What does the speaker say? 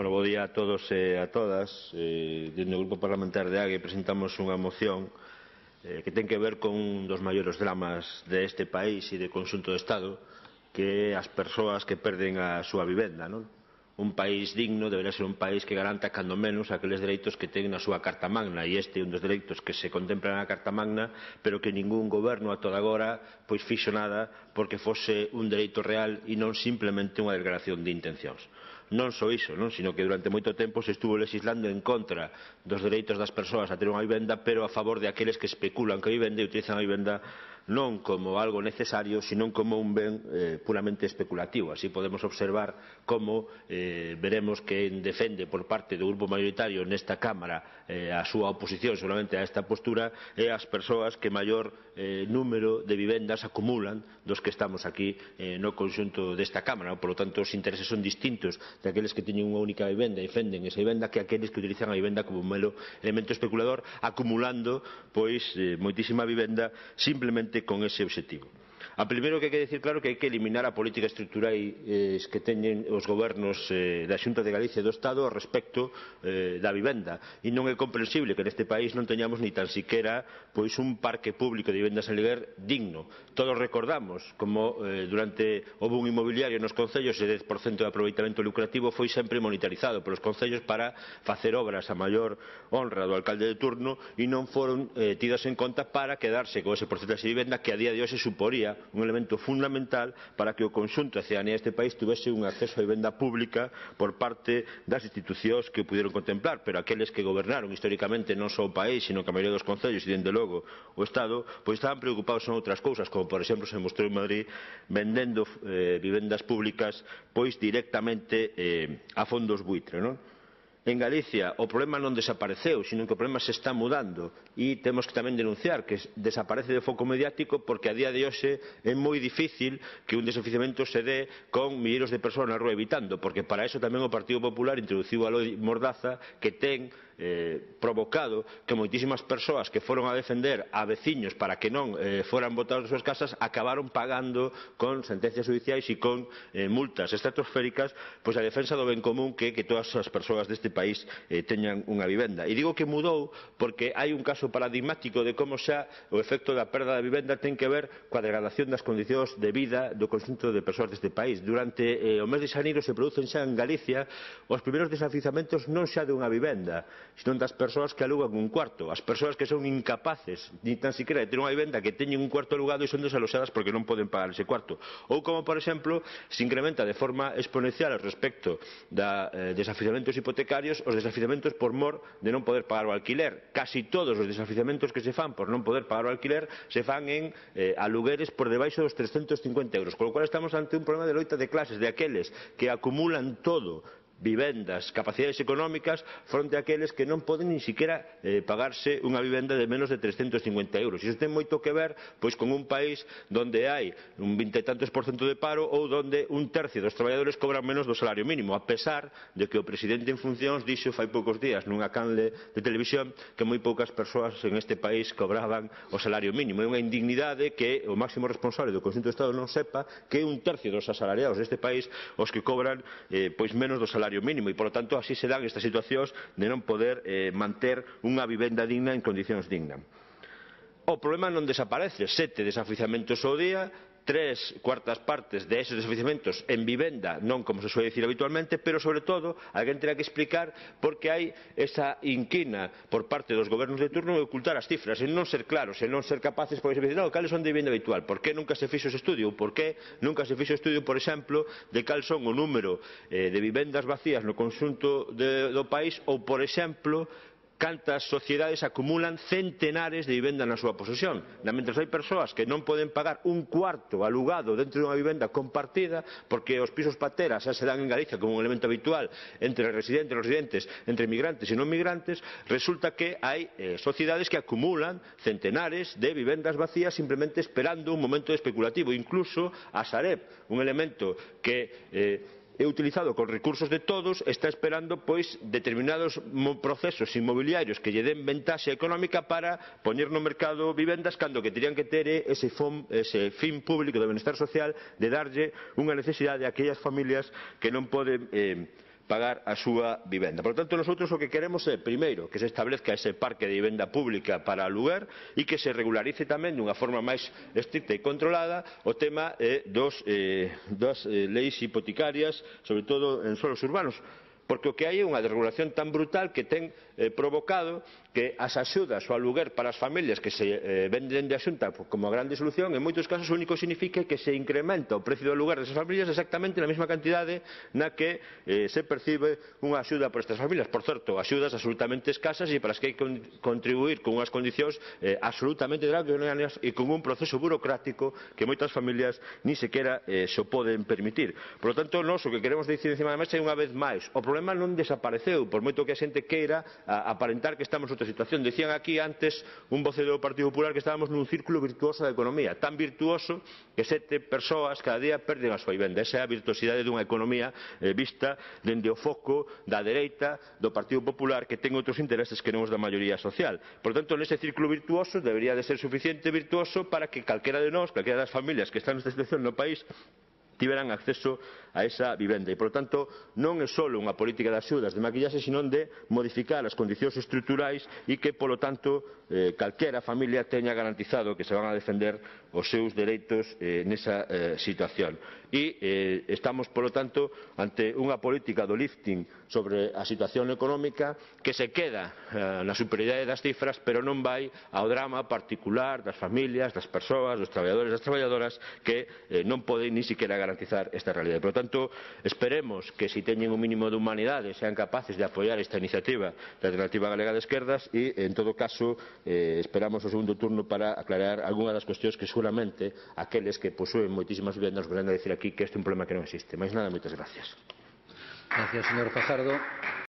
Bueno, bo día a todos e a todas. Dende o Grupo Parlamentar de AGE presentamos unha moción que ten que ver con un dos maiores dramas deste país e do conxunto do Estado, que é as persoas que perden a súa vivenda. Un país digno debería ser un país que garanta cando menos aqueles dereitos que ten na súa Carta Magna, e este é un dos dereitos que se contemplan na Carta Magna, pero que ningún goberno a toda agora pois fixo nada porque fose un dereito real e non simplemente unha declaración de intencións. Non só iso, sino que durante moito tempo se estuvo legislando en contra dos dereitos das persoas a ter unha vivenda, pero a favor de aqueles que especulan que a vivenda e utilizan a vivenda non como algo necesario, senón como un ben puramente especulativo. Así podemos observar como veremos que defende por parte do grupo maioritario nesta Cámara a súa oposición seguramente a esta postura é as persoas que maior número de vivendas acumulan dos que estamos aquí no conxunto desta Cámara. Por lo tanto, os intereses son distintos de aqueles que teñen unha única vivenda e defenden esa vivenda que aqueles que utilizan a vivenda como un mero elemento especulador, acumulando pois moitísima vivenda simplemente con ese obxectivo. A primeiro que hai que decir claro que hai que eliminar a política estruturais que teñen os gobernos da Xunta de Galicia e do Estado respecto da vivenda, e non é comprensible que neste país non teñamos ni tan sequera pois un parque público de vivendas en aluguer digno. Todos recordamos como durante o boom inmobiliario nos concellos o 10% de aproveitamento lucrativo foi sempre monetarizado polos concellos para facer obras a maior honra do alcalde de turno e non foron tidas en conta para quedarse con ese porcentaxe de vivenda que a día de hoxe suporía un elemento fundamental para que o conxunto da cidadanía deste país tivese un acceso á vivenda pública por parte das institucións que o puderon contemplar, pero aqueles que gobernaron históricamente non só o país, sino que a maioría dos concellos e, dende logo, o Estado, pois estaban preocupados en outras cousas, como, por exemplo, se mostrou en Madrid vendendo vivendas públicas pois directamente a fondos buitre, non? En Galicia o problema non desapareceu, senón que o problema se está mudando e temos que tamén denunciar que desaparece de foco mediático porque a día de hoxe é moi difícil que un desoficiamento se dé con milleiros de persoas na rúa evitando, porque para iso tamén o Partido Popular introduciu a lei Mordaza que ten provocado que moitísimas persoas que foron a defender a veciños para que non foran botados das súas casas acabaron pagando con sentencias judiciais e con multas estratosféricas pois a defensa do ben común que é que todas as persoas deste país teñan unha vivenda. E digo que mudou porque hai un caso paradigmático de como xa o efecto da perda da vivenda ten que ver coa degradación das condicións de vida do conxunto de persoas deste país. Durante o mes de xaneiro se producen xa en Galicia os primeiros desafiuzamentos non xa de unha vivenda, senón das persoas que alugan un cuarto, as persoas que son incapaces ni tan sequera de ter unha vivenda, que teñen un cuarto alugado e son desaloxadas porque non poden pagar ese cuarto. Ou como, por exemplo, se incrementa de forma exponencial respecto da desafiuzamentos hipotecarios os desafiuzamentos por mor de non poder pagar o alquiler. Casi todos os desafiuzamentos que se fan por non poder pagar o alquiler se fan en alugueres por debaixo dos 350 €, con lo cual estamos ante un problema de loita de clases, de aqueles que acumulan todo vivendas, capacidades económicas fronte a aqueles que non poden nin sequera pagarse unha vivenda de menos de 350 €. Iso ten moito que ver pois con un país onde hai un 20 e tantos % de paro ou onde un tercio dos traballadores cobran menos do salario mínimo, a pesar de que o presidente en funcións dixo fai poucos días nunha canle de televisión que moi poucas persoas en este país cobraban o salario mínimo. É unha indignidade que o máximo responsable do conxunto do Estado non sepa que é un tercio dos asalariados deste país os que cobran pois menos do salario mínimo e, por lo tanto, así se dan estas situacións de non poder manter unha vivenda digna en condicións dignas. O problema non desaparece, 7 desafiuzamentos ao día, 3/4 de esos desafiuzamentos en vivenda, non como se suele dicir habitualmente, pero sobre todo alguén terá que explicar porque hai esa inquina por parte dos gobernos de turno de ocultar as cifras, en non ser claros, en non ser capaces por exemplo, no, cales son de vivenda habitual, por que nunca se fixo ese estudio, por que nunca se fixo estudio, por exemplo, de cal son o número de vivendas vacías no conxunto do país ou, por exemplo, cantas sociedades acumulan centenares de vivendas na súa posesión. Mentras hai persoas que non poden pagar un cuarto alugado dentro dunha vivenda compartida porque os pisos pateras xa se dan en Galicia como un elemento habitual entre residentes, entre migrantes e non migrantes, resulta que hai sociedades que acumulan centenares de vivendas vacías simplemente esperando un momento especulativo. Incluso a Sareb, un elemento que é utilizado con recursos de todos, está esperando pois determinados procesos inmobiliarios que lle den ventaxe económica para poñer no mercado vivendas cando que terían que ter ese fin público de benestar social de darlle unha necesidade a aquellas familias que non poden pagar a súa vivenda. Por tanto, nosotros o que queremos é, primeiro, que se establezca ese parque de vivenda pública para alugar e que se regularice tamén dunha forma máis estricta e controlada o tema das leis hipotecarias, sobre todo en solos urbanos, porque o que hai é unha desregulación tan brutal que ten provocado que as axudas ao aluguer para as familias que se venden de a Xunta como grande solución, en moitos casos o único significa que se incrementa o precio do aluguer desas familias exactamente na mesma cantidade na que se percibe unha axuda para estas familias. Por certo, axudas absolutamente escasas e para as que hai que contribuir con unhas condicións absolutamente draconianas e con un proceso burocrático que moitas familias nin sequera se poden permitir. Por lo tanto, nós o que queremos dicir encima da mesa é unha vez máis, o problema non desapareceu, por moito que a xente queira aparentar que estamos outra situación. Decían aquí antes un voceiro do Partido Popular que estábamos nun círculo virtuoso da economía, tan virtuoso que 7 persoas cada día perden a súa vivenda. Esa é a virtuosidade dunha economía vista dende o foco da dereita do Partido Popular, que ten outros intereses que non os da maioría social. Por tanto, nese círculo virtuoso debería de ser suficiente virtuoso para que calquera de nós, calquera das familias que están nesta situación no país, tiveran acceso a esa vivenda. E, por tanto, non é só unha política de axudas de maquillaxe, senón de modificar as condicións estruturais e que, polo tanto, calquera familia teña garantizado que se van a defender os seus dereitos nesa situación. E estamos, polo tanto, ante unha política do lifting sobre a situación económica que se queda na superioridade das cifras, pero non vai ao drama particular das familias, das persoas, dos traballadores, das traballadoras que non poden ni sequera garantizar esta realidade. Por tanto, esperemos que se teñen un mínimo de humanidade sean capaces de apoiar esta iniciativa da Alternativa Galega de Izquierdas e, en todo caso, esperamos o segundo turno para aclarar algunha das cuestións que seguramente aqueles que posúen moitísimas vivendas nos verán a decir aquí que este é un problema que non existe. Mais nada, moitas gracias. Gracias, señor Fajardo.